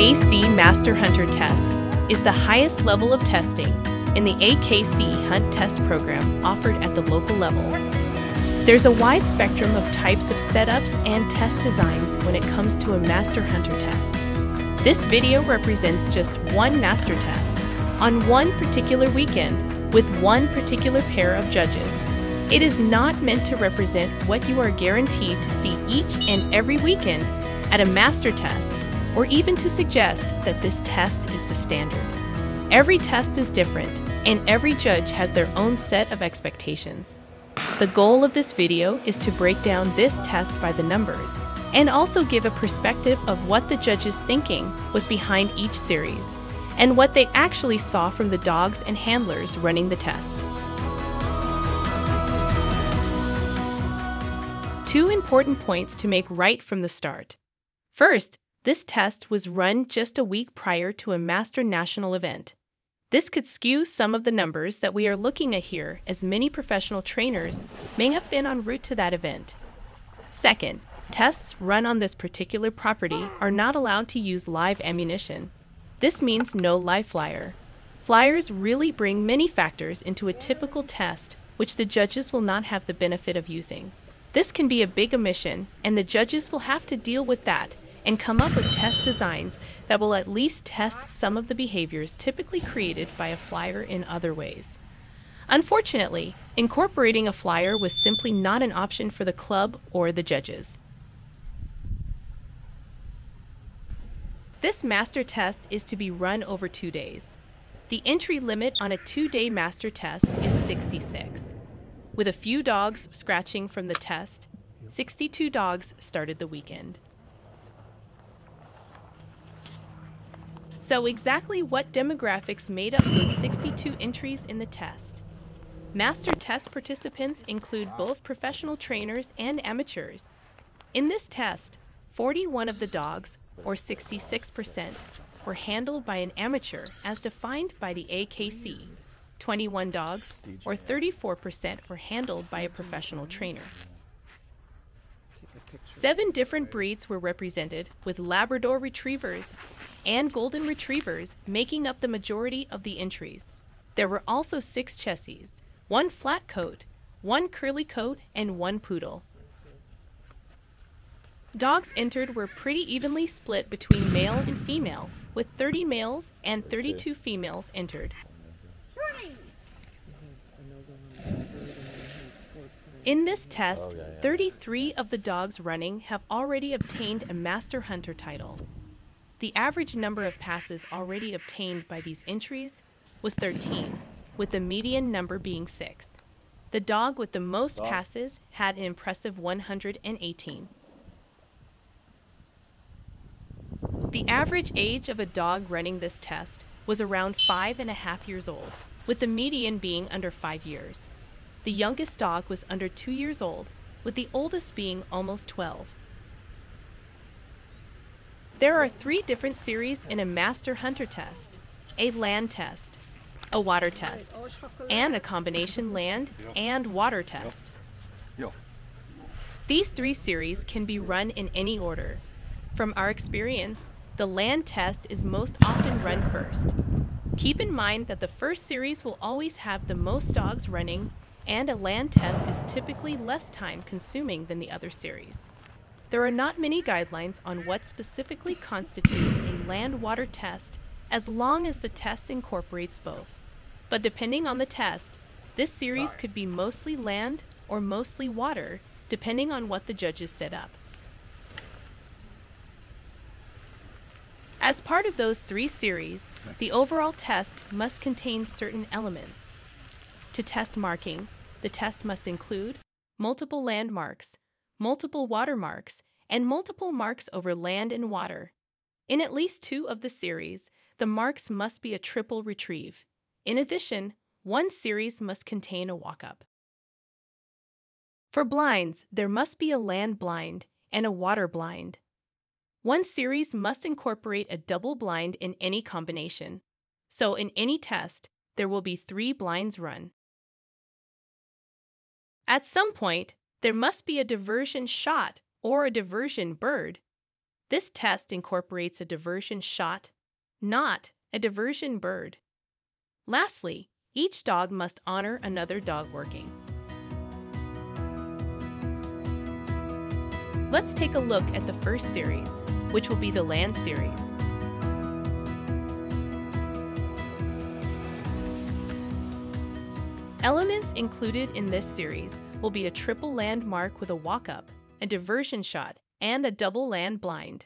AKC Master Hunter Test is the highest level of testing in the AKC Hunt Test program offered at the local level. There's a wide spectrum of types of setups and test designs when it comes to a Master Hunter Test. This video represents just one master test on one particular weekend with one particular pair of judges. It is not meant to represent what you are guaranteed to see each and every weekend at a master test, or even to suggest that this test is the standard. Every test is different, and every judge has their own set of expectations. The goal of this video is to break down this test by the numbers, and also give a perspective of what the judges' thinking was behind each series, and what they actually saw from the dogs and handlers running the test. Two important points to make right from the start. First, this test was run just a week prior to a Master National event. This could skew some of the numbers that we are looking at here, as many professional trainers may have been en route to that event. Second, tests run on this particular property are not allowed to use live ammunition. This means no live flyer. Flyers really bring many factors into a typical test, which the judges will not have the benefit of using. This can be a big omission, and the judges will have to deal with that and come up with test designs that will at least test some of the behaviors typically created by a flyer in other ways. Unfortunately, incorporating a flyer was simply not an option for the club or the judges. This master test is to be run over 2 days. The entry limit on a 2-day master test is 66. With a few dogs scratching from the test, 62 dogs started the weekend. So exactly what demographics made up those 62 entries in the test? Master test participants include both professional trainers and amateurs. In this test, 41 of the dogs, or 66%, were handled by an amateur as defined by the AKC. 21 dogs, or 34%, were handled by a professional trainer. 7 different breeds were represented, with Labrador Retrievers and Golden Retrievers making up the majority of the entries. There were also 6 Chessies, 1 flat coat, 1 curly coat, and 1 poodle. Dogs entered were pretty evenly split between male and female, with 30 males and 32 females entered. In this test, 33 of the dogs running have already obtained a Master Hunter title. The average number of passes already obtained by these entries was 13, with the median number being 6. The dog with the most passes had an impressive 118. The average age of a dog running this test was around 5.5 years old, with the median being under 5 years. The youngest dog was under 2 years old, with the oldest being almost 12. There are 3 different series in a Master Hunter test: a land test, a water test, and a combination land and water test. These 3 series can be run in any order. From our experience, the land test is most often run first. Keep in mind that the first series will always have the most dogs running, and a land test is typically less time-consuming than the other series. There are not many guidelines on what specifically constitutes a land-water test, as long as the test incorporates both. But depending on the test, this series could be mostly land or mostly water, depending on what the judges set up. As part of those 3 series, the overall test must contain certain elements. To test marking, the test must include multiple landmarks, multiple watermarks, and multiple marks over land and water. In at least 2 of the series, the marks must be a triple retrieve. In addition, 1 series must contain a walk-up. For blinds, there must be a land blind and a water blind. 1 series must incorporate a double blind in any combination. So in any test, there will be 3 blinds run. At some point, there must be a diversion shot or a diversion bird. This test incorporates a diversion shot, not a diversion bird. Lastly, each dog must honor another dog working. Let's take a look at the first series, which will be the land series. Elements included in this series will be a triple land mark with a walk-up, a diversion shot, and a double land blind.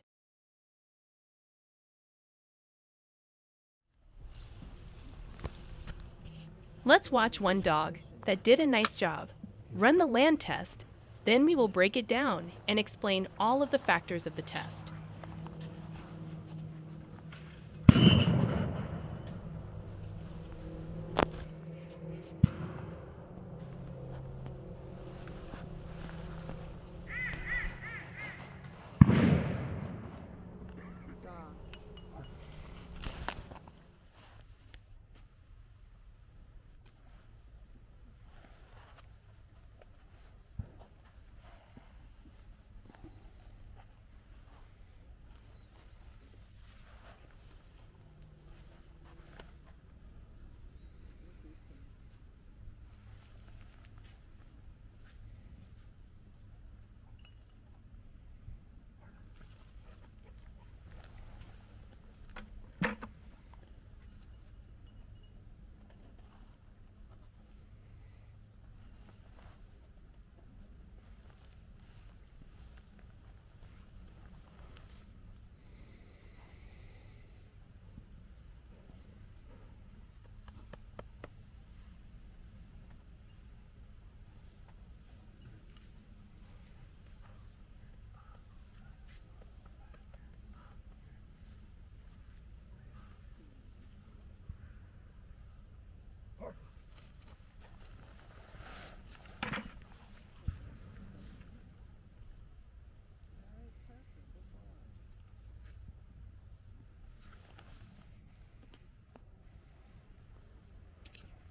Let's watch one dog that did a nice job, run the land test, then we will break it down and explain all of the factors of the test.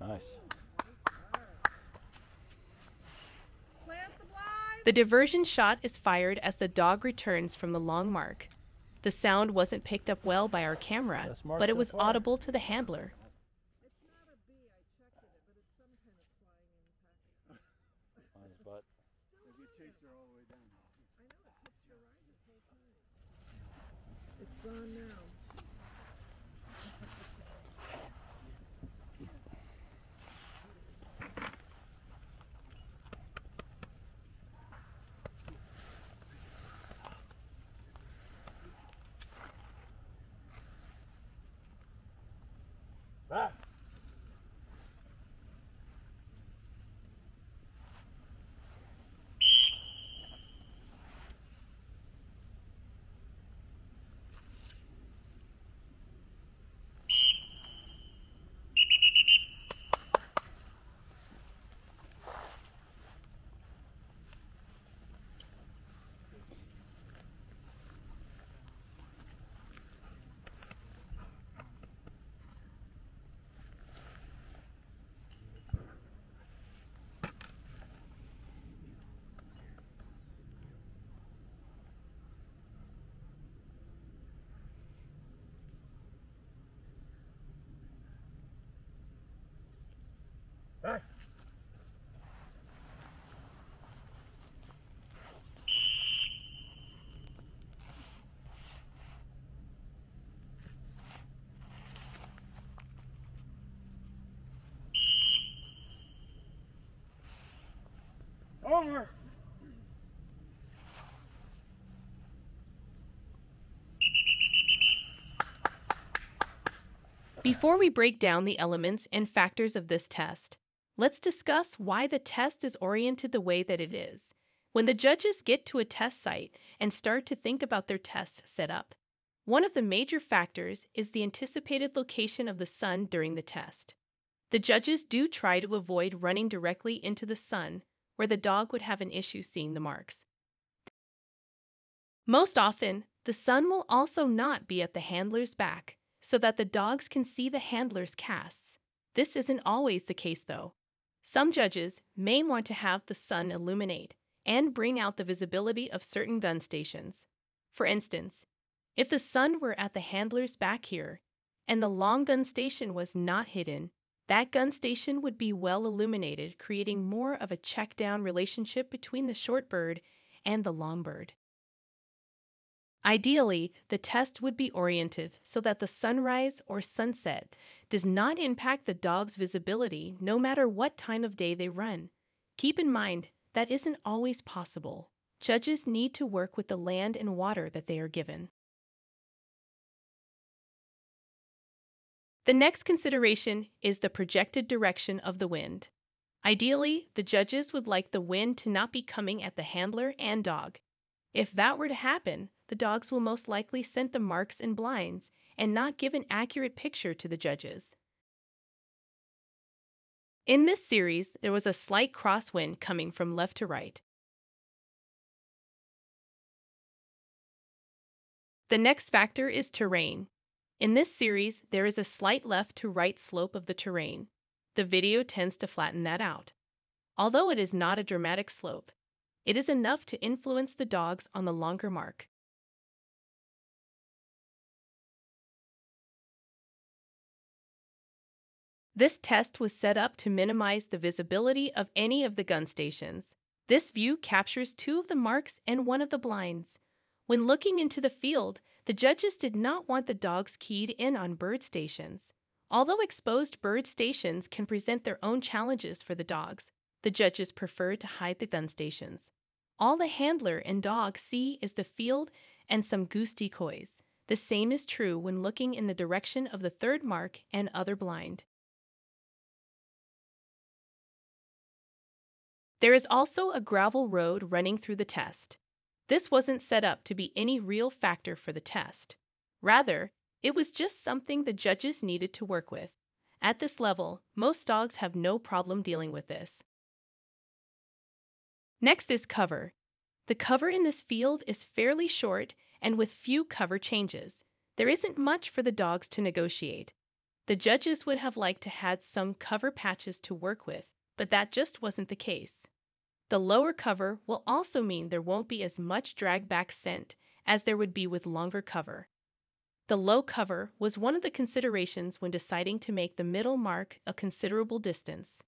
Nice. The diversion shot is fired as the dog returns from the long mark. The sound wasn't picked up well by our camera, but it was audible to the handler. It's gone now. Over. Before we break down the elements and factors of this test, let's discuss why the test is oriented the way that it is. When the judges get to a test site and start to think about their tests set up, one of the major factors is the anticipated location of the sun during the test. The judges do try to avoid running directly into the sun, where the dog would have an issue seeing the marks. Most often, the sun will also not be at the handler's back, so that the dogs can see the handler's casts. This isn't always the case, though. Some judges may want to have the sun illuminate and bring out the visibility of certain gun stations. For instance, if the sun were at the handler's back here, and the long gun station was not hidden, that gun station would be well illuminated, creating more of a check-down relationship between the short bird and the long bird. Ideally, the test would be oriented so that the sunrise or sunset does not impact the dog's visibility no matter what time of day they run. Keep in mind, that isn't always possible. Judges need to work with the land and water that they are given. The next consideration is the projected direction of the wind. Ideally, the judges would like the wind to not be coming at the handler and dog. If that were to happen, the dogs will most likely scent the marks and blinds and not give an accurate picture to the judges. In this series, there was a slight crosswind coming from left to right. The next factor is terrain. In this series, there is a slight left to right slope of the terrain. The video tends to flatten that out. Although it is not a dramatic slope, it is enough to influence the dogs on the longer mark. This test was set up to minimize the visibility of any of the gun stations. This view captures two of the marks and one of the blinds. When looking into the field, the judges did not want the dogs keyed in on bird stations. Although exposed bird stations can present their own challenges for the dogs, the judges preferred to hide the gun stations. All the handler and dog see is the field and some goose decoys. The same is true when looking in the direction of the third mark and other blind. There is also a gravel road running through the test. This wasn't set up to be any real factor for the test. Rather, it was just something the judges needed to work with. At this level, most dogs have no problem dealing with this. Next is cover. The cover in this field is fairly short and with few cover changes. There isn't much for the dogs to negotiate. The judges would have liked to have some cover patches to work with, but that just wasn't the case. The lower cover will also mean there won't be as much drag-back scent as there would be with longer cover. The low cover was one of the considerations when deciding to make the middle mark a considerable distance.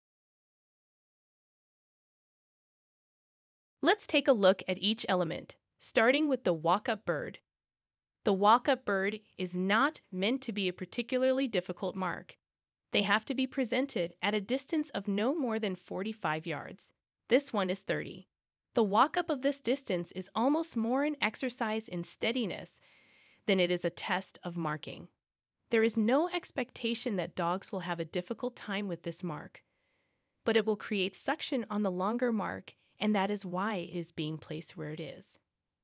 Let's take a look at each element, starting with the walk-up bird. The walk-up bird is not meant to be a particularly difficult mark. They have to be presented at a distance of no more than 45 yards. This one is 30. The walk-up of this distance is almost more an exercise in steadiness than it is a test of marking. There is no expectation that dogs will have a difficult time with this mark, but it will create suction on the longer mark, and that is why it is being placed where it is.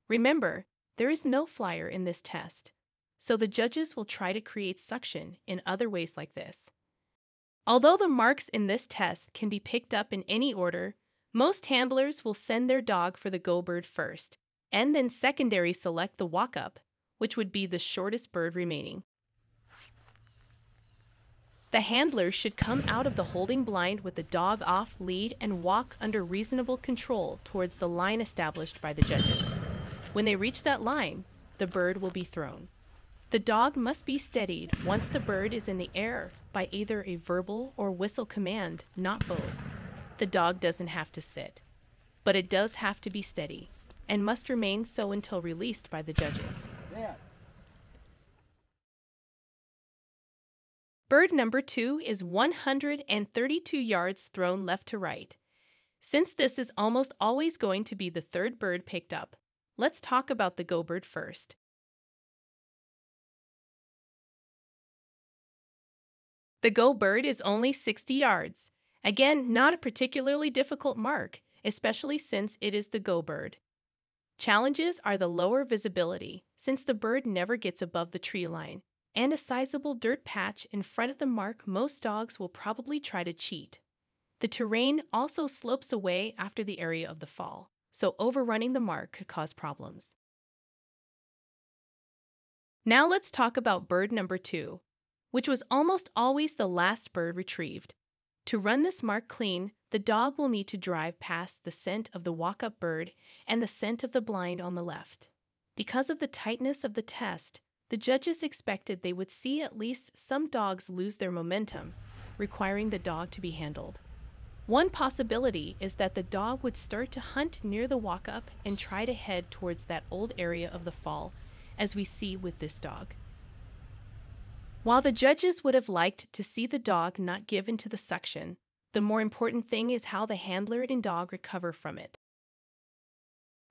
Remember, there is no flyer in this test, so the judges will try to create suction in other ways like this. Although the marks in this test can be picked up in any order, most handlers will send their dog for the go bird first, and then secondary select the walk-up, which would be the shortest bird remaining. The handler should come out of the holding blind with the dog off lead and walk under reasonable control towards the line established by the judges. When they reach that line, the bird will be thrown. The dog must be steadied once the bird is in the air by either a verbal or whistle command, not both. The dog doesn't have to sit, but it does have to be steady and must remain so until released by the judges. Yeah. Bird number 2 is 132 yards thrown left to right. Since this is almost always going to be the third bird picked up, let's talk about the go bird first. The go bird is only 60 yards. Again, not a particularly difficult mark, especially since it is the go bird. Challenges are the lower visibility, since the bird never gets above the tree line, and a sizable dirt patch in front of the mark most dogs will probably try to cheat. The terrain also slopes away after the area of the fall, so overrunning the mark could cause problems. Now let's talk about bird number 2, which was almost always the last bird retrieved. To run this mark clean, the dog will need to drive past the scent of the walk-up bird and the scent of the blind on the left. Because of the tightness of the test, the judges expected they would see at least some dogs lose their momentum, requiring the dog to be handled. One possibility is that the dog would start to hunt near the walk-up and try to head towards that old area of the fall, as we see with this dog. While the judges would have liked to see the dog not give in to the suction, the more important thing is how the handler and dog recover from it.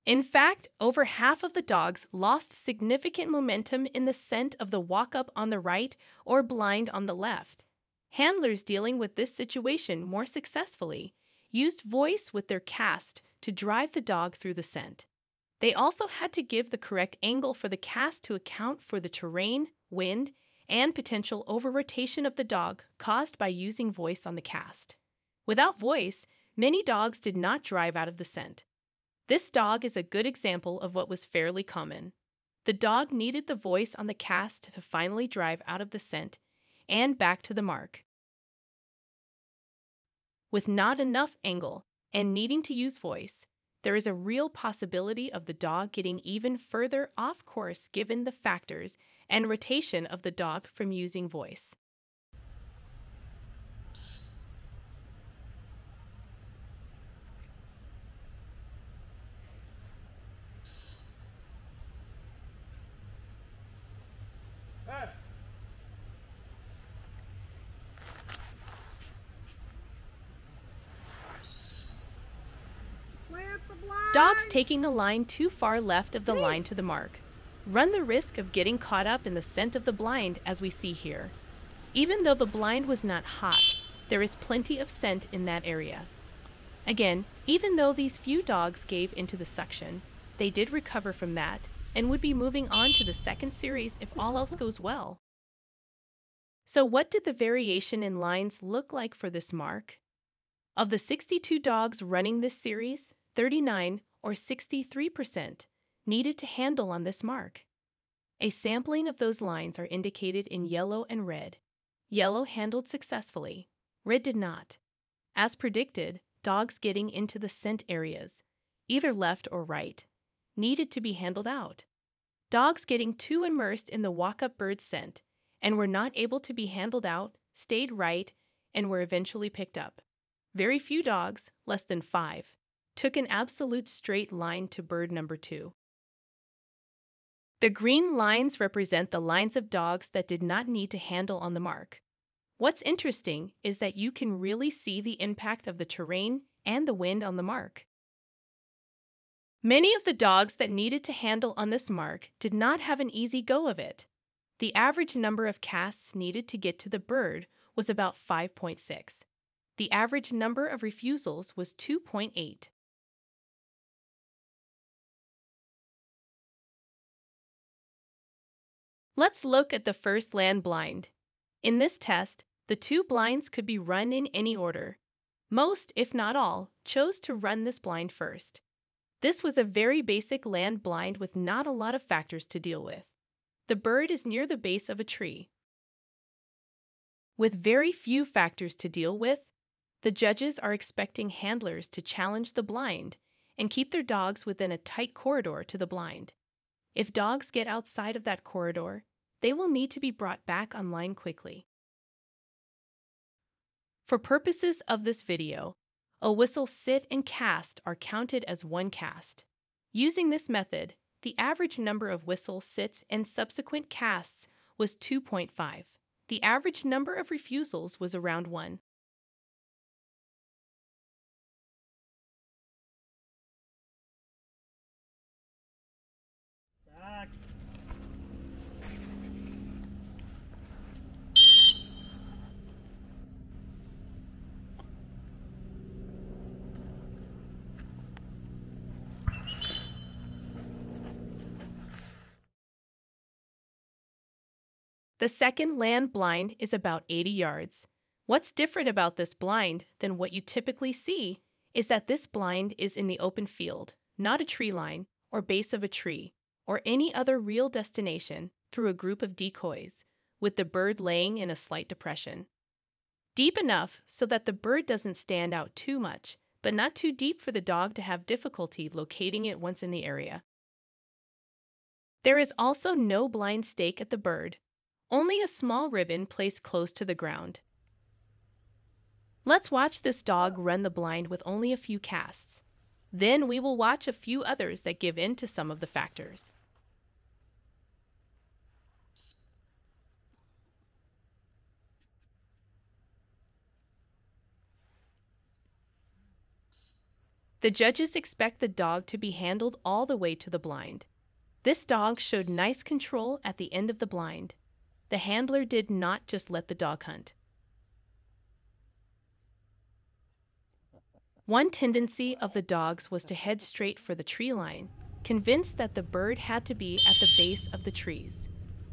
In fact, over half of the dogs lost significant momentum in the scent of the walk-up on the right or blind on the left. Handlers dealing with this situation more successfully used voice with their cast to drive the dog through the scent. They also had to give the correct angle for the cast to account for the terrain, wind, and potential over-rotation of the dog caused by using voice on the cast. Without voice, many dogs did not drive out of the scent. This dog is a good example of what was fairly common. The dog needed the voice on the cast to finally drive out of the scent and back to the mark. With not enough angle and needing to use voice, there is a real possibility of the dog getting even further off course given the factors and rotation of the dog from using voice. Dogs taking a line too far left of the line to the mark run the risk of getting caught up in the scent of the blind, as we see here. Even though the blind was not hot, there is plenty of scent in that area. Again, even though these few dogs gave into the suction, they did recover from that and would be moving on to the second series if all else goes well. So what did the variation in lines look like for this mark? Of the 62 dogs running this series, 39, or 63%, needed to handle on this mark. A sampling of those lines are indicated in yellow and red. Yellow handled successfully, red did not. As predicted, dogs getting into the scent areas, either left or right, needed to be handled out. Dogs getting too immersed in the walk-up bird scent and were not able to be handled out stayed right and were eventually picked up. Very few dogs, less than 5, took an absolute straight line to bird number 2. The green lines represent the lines of dogs that did not need to handle on the mark. What's interesting is that you can really see the impact of the terrain and the wind on the mark. Many of the dogs that needed to handle on this mark did not have an easy go of it. The average number of casts needed to get to the bird was about 5.6. The average number of refusals was 2.8. Let's look at the first land blind. In this test, the 2 blinds could be run in any order. Most, if not all, chose to run this blind first. This was a very basic land blind with not a lot of factors to deal with. The bird is near the base of a tree. With very few factors to deal with, the judges are expecting handlers to challenge the blind and keep their dogs within a tight corridor to the blind. If dogs get outside of that corridor, they will need to be brought back online quickly. For purposes of this video, a whistle sit and cast are counted as 1 cast. Using this method, the average number of whistle sits and subsequent casts was 2.5. The average number of refusals was around 1. The second land blind is about 80 yards. What's different about this blind than what you typically see is that this blind is in the open field, not a tree line or base of a tree or any other real destination, through a group of decoys, with the bird laying in a slight depression. Deep enough so that the bird doesn't stand out too much, but not too deep for the dog to have difficulty locating it once in the area. There is also no blind stake at the bird, only a small ribbon placed close to the ground. Let's watch this dog run the blind with only a few casts. Then we will watch a few others that give in to some of the factors. The judges expect the dog to be handled all the way to the blind. This dog showed nice control at the end of the blind. The handler did not just let the dog hunt. One tendency of the dogs was to head straight for the tree line, convinced that the bird had to be at the base of the trees.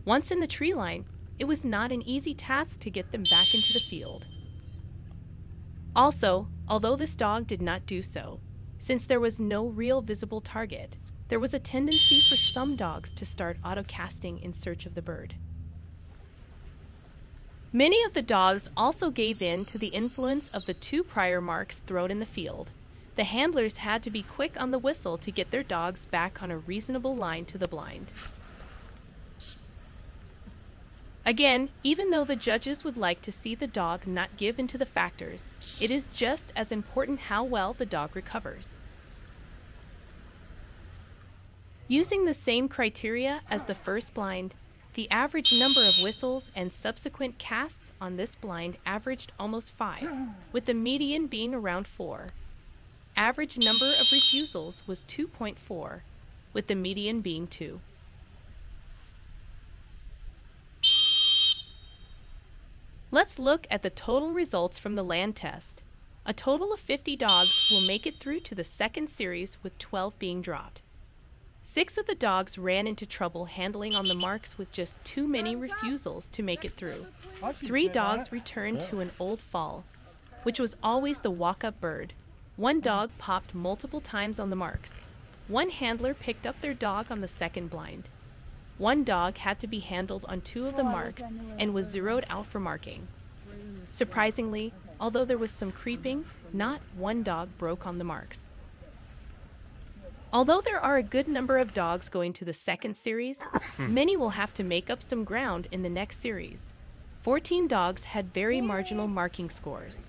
Once in the tree line, it was not an easy task to get them back into the field. Also, although this dog did not do so, since there was no real visible target, there was a tendency for some dogs to start autocasting in search of the bird. Many of the dogs also gave in to the influence of the two prior marks thrown in the field. The handlers had to be quick on the whistle to get their dogs back on a reasonable line to the blind. Again, even though the judges would like to see the dog not give in to the factors, it is just as important how well the dog recovers. Using the same criteria as the first blind, the average number of whistles and subsequent casts on this blind averaged almost 5, with the median being around 4. Average number of refusals was 2.4, with the median being 2. Let's look at the total results from the land test. A total of 50 dogs will make it through to the second series, with 12 being dropped. 6 of the dogs ran into trouble handling on the marks with just too many refusals to make it through. 3 dogs returned to an old fall, which was always the walk-up bird. 1 dog popped multiple times on the marks. 1 handler picked up their dog on the second blind. 1 dog had to be handled on 2 of the marks and was zeroed out for marking. Surprisingly, although there was some creeping, not one dog broke on the marks. Although there are a good number of dogs going to the second series, many will have to make up some ground in the next series. 14 dogs had very marginal marking scores.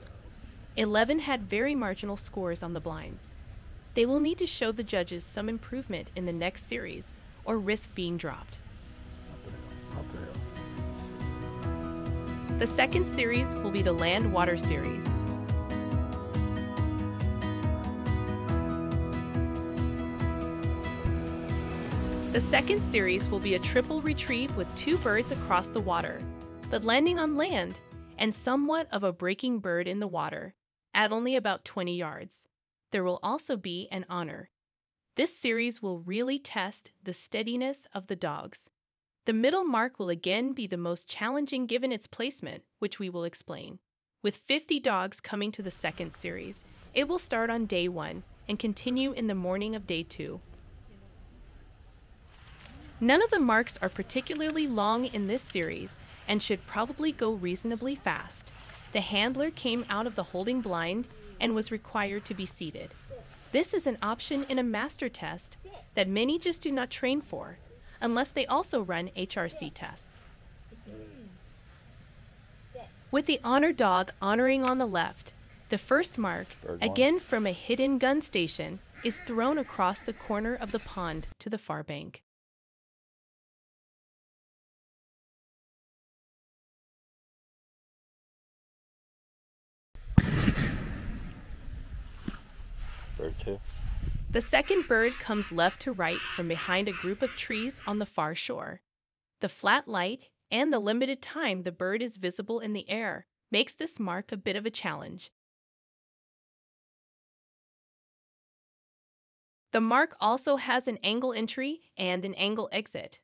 11 had very marginal scores on the blinds. They will need to show the judges some improvement in the next series or risk being dropped. The second series will be the Land-Water series. The second series will be a triple retrieve with 2 birds across the water, but landing on land, and somewhat of a breaking bird in the water, at only about 20 yards. There will also be an honor. This series will really test the steadiness of the dogs. The middle mark will again be the most challenging given its placement, which we will explain. With 50 dogs coming to the second series, it will start on day 1 and continue in the morning of day 2. None of the marks are particularly long in this series and should probably go reasonably fast. The handler came out of the holding blind and was required to be seated. This is an option in a master test that many just do not train for, unless they also run HRC tests. With the honor dog honoring on the left, the first mark, again from a hidden gun station, is thrown across the corner of the pond to the far bank. The second bird comes left to right from behind a group of trees on the far shore. The flat light and the limited time the bird is visible in the air makes this mark a bit of a challenge. The mark also has an angle entry and an angle exit,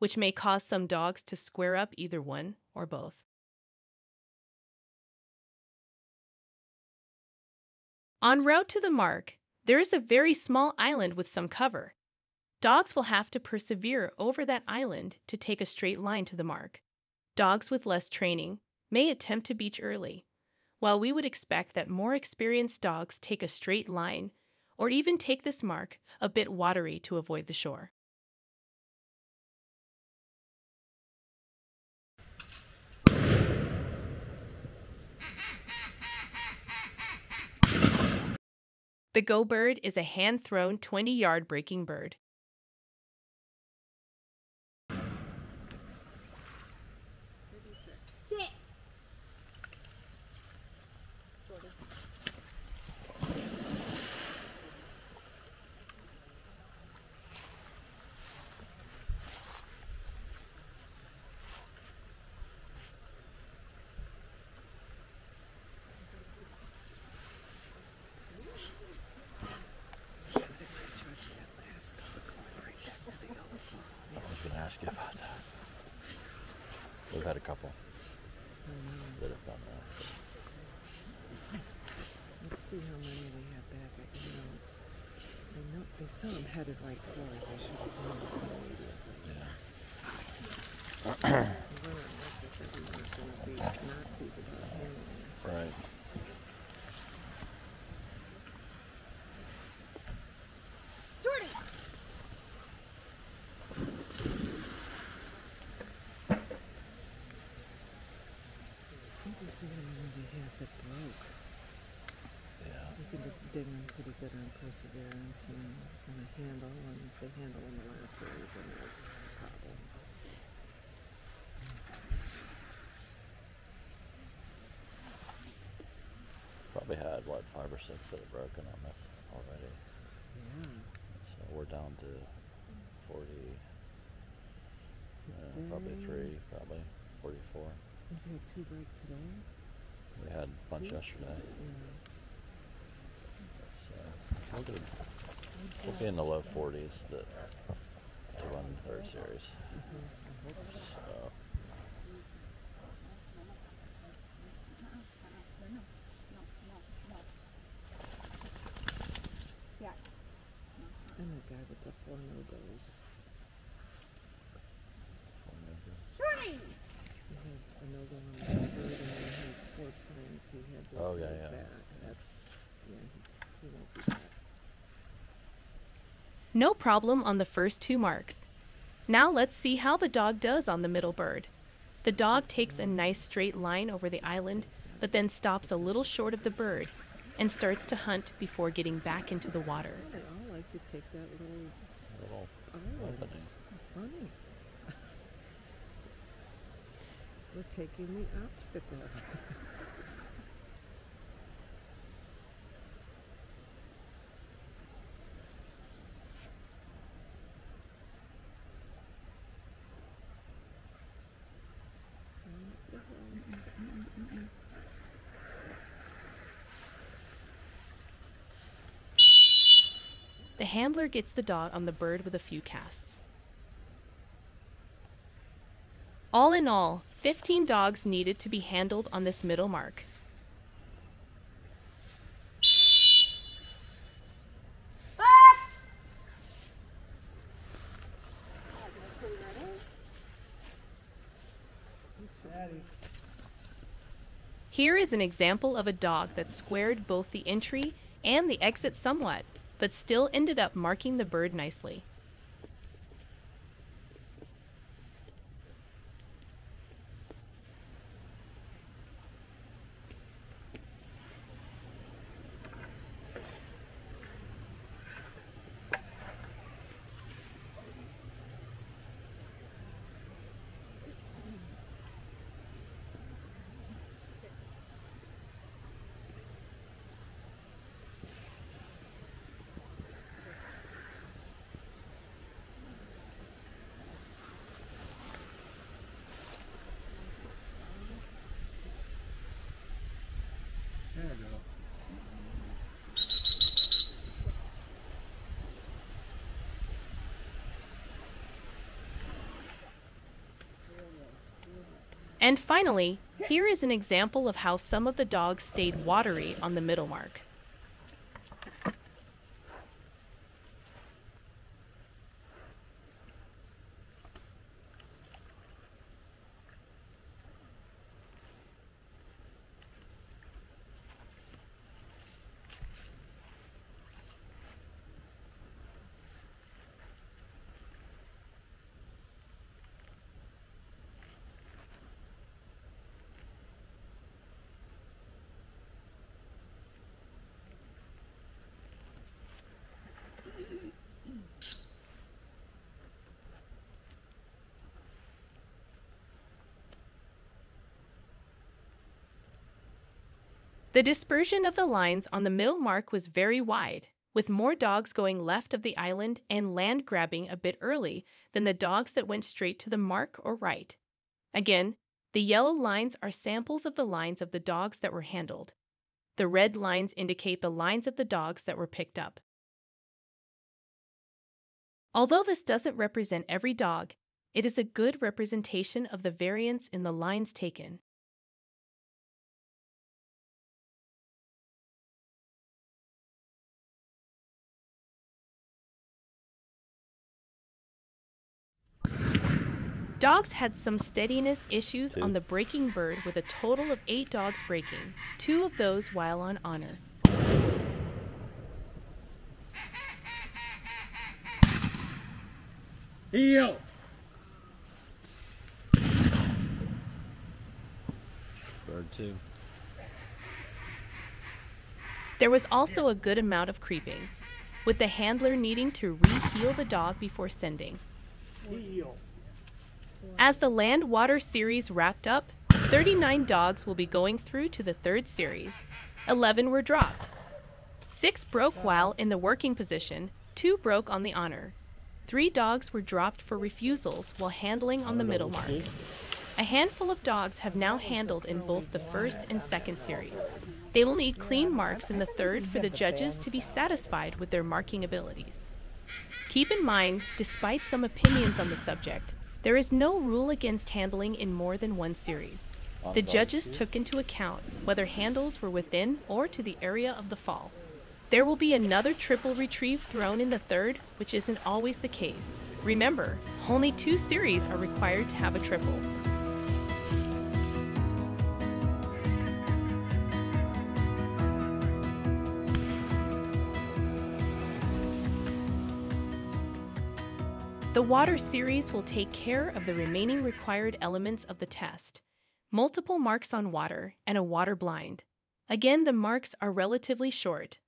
which may cause some dogs to square up either one or both. En route to the mark, there is a very small island with some cover. Dogs will have to persevere over that island to take a straight line to the mark. Dogs with less training may attempt to beach early, while we would expect that more experienced dogs take a straight line or even take this mark a bit watery to avoid the shore. The go bird is a hand-thrown 20-yard breaking bird. About that. We've had a couple that have done that. Let's see how many we have back at Reynolds. They saw them headed right for it. They should have gone. Yeah. Right. See how many we have that broke. Yeah. You can just dig them pretty good on perseverance and on a handle, and if they handle in the last series, then there's a problem. Probably had, what, 5 or 6 that have broken on this already. Yeah. So we're down to 40, probably 3, probably 44. We've had 2 break today. We had a bunch yesterday. Yeah. So we'll be in the low 40s to run the 3rd series. So. I'm the guy with the 4 no-goes. Oh, yeah, yeah. That's, yeah, he won't do that. No problem on the first 2 marks. Now let's see how the dog does on the middle bird. The dog takes a nice straight line over the island, but then stops a little short of the bird and starts to hunt before getting back into the water. I like to take that little opening. Funny. We're taking the obstacle. The handler gets the dog on the bird with a few casts. All in all, 15 dogs needed to be handled on this middle mark. Here is an example of a dog that squared both the entry and the exit somewhat, but still ended up marking the bird nicely. And finally, here is an example of how some of the dogs stayed watery on the middle mark. The dispersion of the lines on the middle mark was very wide, with more dogs going left of the island and land grabbing a bit early than the dogs that went straight to the mark or right. Again, the yellow lines are samples of the lines of the dogs that were handled. The red lines indicate the lines of the dogs that were picked up. Although this doesn't represent every dog, it is a good representation of the variance in the lines taken. Dogs had some steadiness issues on the breaking bird, with a total of 8 dogs breaking, 2 of those while on honor. Heel! Bird 2. There was also a good amount of creeping, with the handler needing to re-heel the dog before sending. Heel. As the Land-Water series wrapped up, 39 dogs will be going through to the third series. 11 were dropped. 6 broke while in the working position, 2 broke on the honor. 3 dogs were dropped for refusals while handling on the middle mark. A handful of dogs have now handled in both the first and second series. They will need clean marks in the third for the judges to be satisfied with their marking abilities. Keep in mind, despite some opinions on the subject, there is no rule against handling in more than one series. The judges took into account whether handles were within or to the area of the fall. There will be another triple retrieve thrown in the third, which isn't always the case. Remember, only 2 series are required to have a triple. The water series will take care of the remaining required elements of the test: multiple marks on water and a water blind. Again, the marks are relatively short,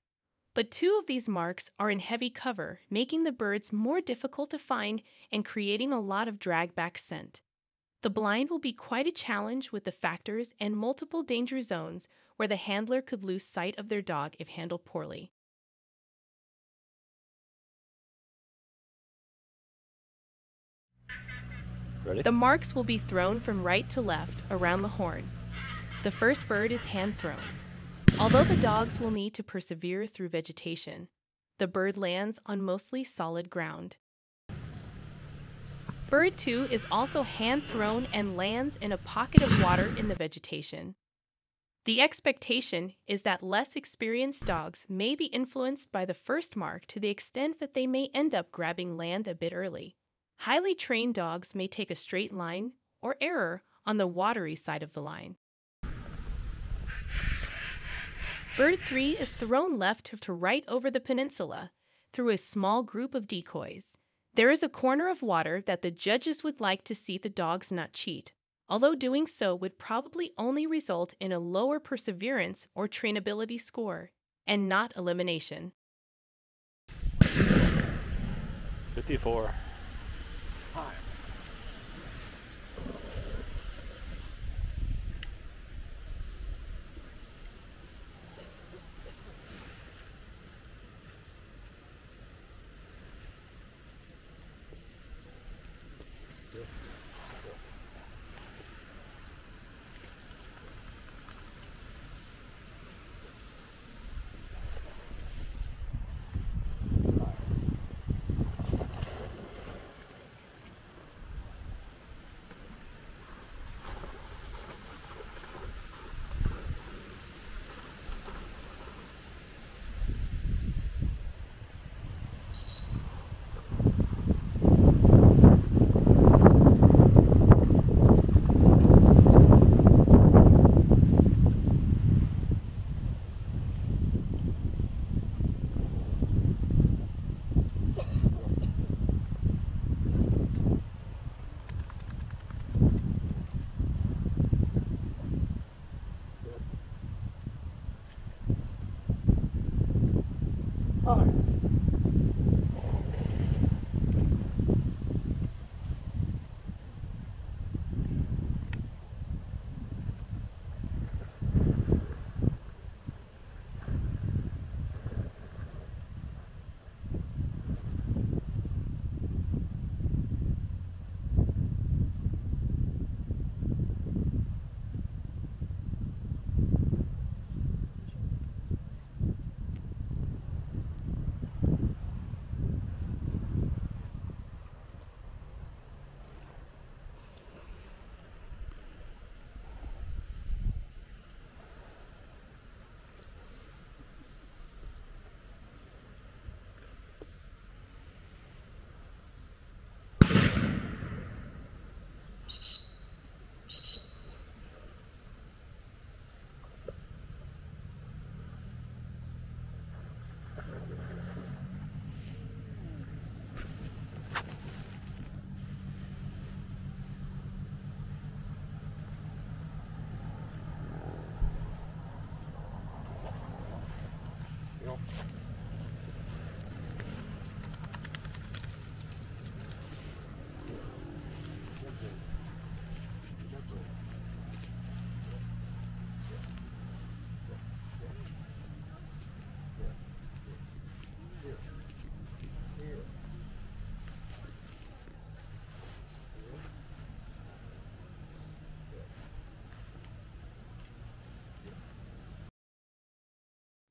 but 2 of these marks are in heavy cover, making the birds more difficult to find and creating a lot of drag-back scent. The blind will be quite a challenge with the factors and multiple danger zones where the handler could lose sight of their dog if handled poorly. Ready? The marks will be thrown from right to left around the horn. The first bird is hand-thrown. Although the dogs will need to persevere through vegetation, the bird lands on mostly solid ground. Bird 2 is also hand-thrown and lands in a pocket of water in the vegetation. The expectation is that less experienced dogs may be influenced by the first mark to the extent that they may end up grabbing land a bit early. Highly trained dogs may take a straight line or error on the watery side of the line. Bird 3 is thrown left to right over the peninsula through a small group of decoys. There is a corner of water that the judges would like to see the dogs not cheat, although doing so would probably only result in a lower perseverance or trainability score and not elimination. 54.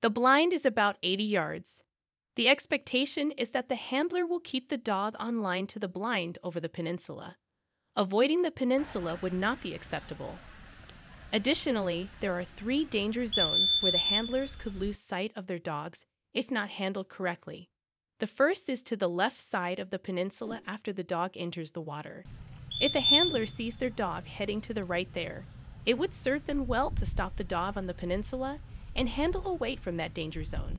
The blind is about 80 yards. The expectation is that the handler will keep the dog on line to the blind over the peninsula. Avoiding the peninsula would not be acceptable. Additionally, there are 3 danger zones where the handlers could lose sight of their dogs if not handled correctly. The first is to the left side of the peninsula after the dog enters the water. If a handler sees their dog heading to the right there, it would serve them well to stop the dog on the peninsula and handle away from that danger zone.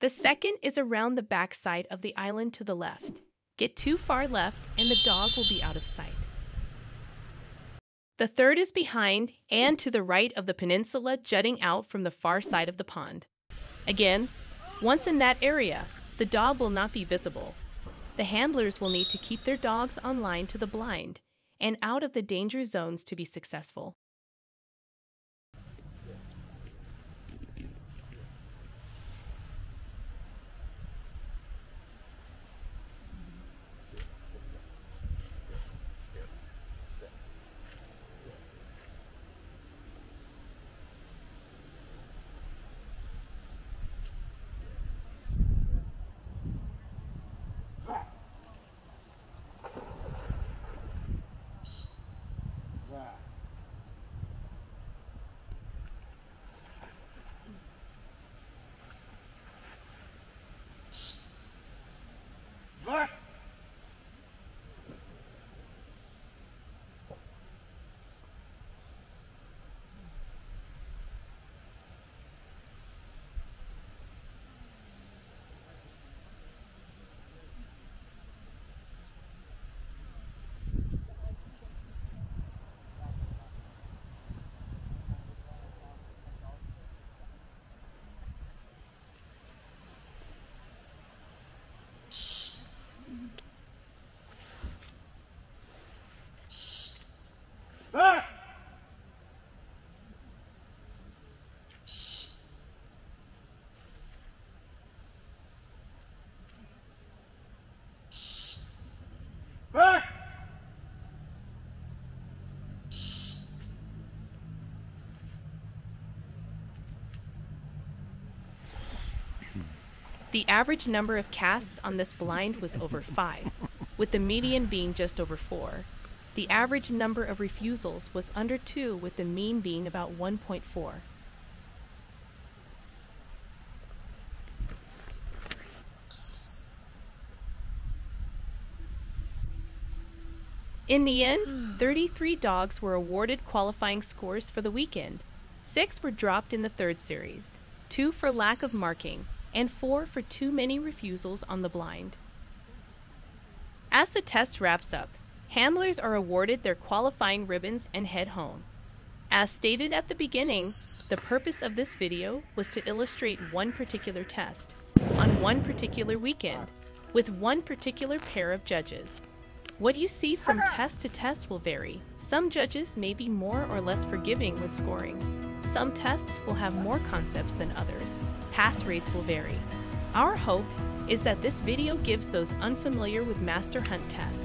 The second is around the back side of the island to the left. Get too far left and the dog will be out of sight. The third is behind and to the right of the peninsula, jutting out from the far side of the pond. Again, once in that area, the dog will not be visible. The handlers will need to keep their dogs on line to the blind and out of the danger zones to be successful. The average number of casts on this blind was over 5, with the median being just over 4. The average number of refusals was under 2, with the mean being about 1.4. In the end, 33 dogs were awarded qualifying scores for the weekend. 6 were dropped in the 3rd series, 2 for lack of marking, and 4 for too many refusals on the blind. As the test wraps up, handlers are awarded their qualifying ribbons and head home. As stated at the beginning, the purpose of this video was to illustrate one particular test, on one particular weekend, with one particular pair of judges. What you see from test to test will vary. Some judges may be more or less forgiving when scoring. Some tests will have more concepts than others. Pass rates will vary. Our hope is that this video gives those unfamiliar with Master Hunt tests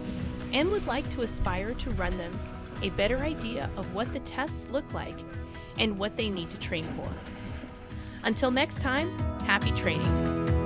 and would like to aspire to run them a better idea of what the tests look like and what they need to train for. Until next time, happy training.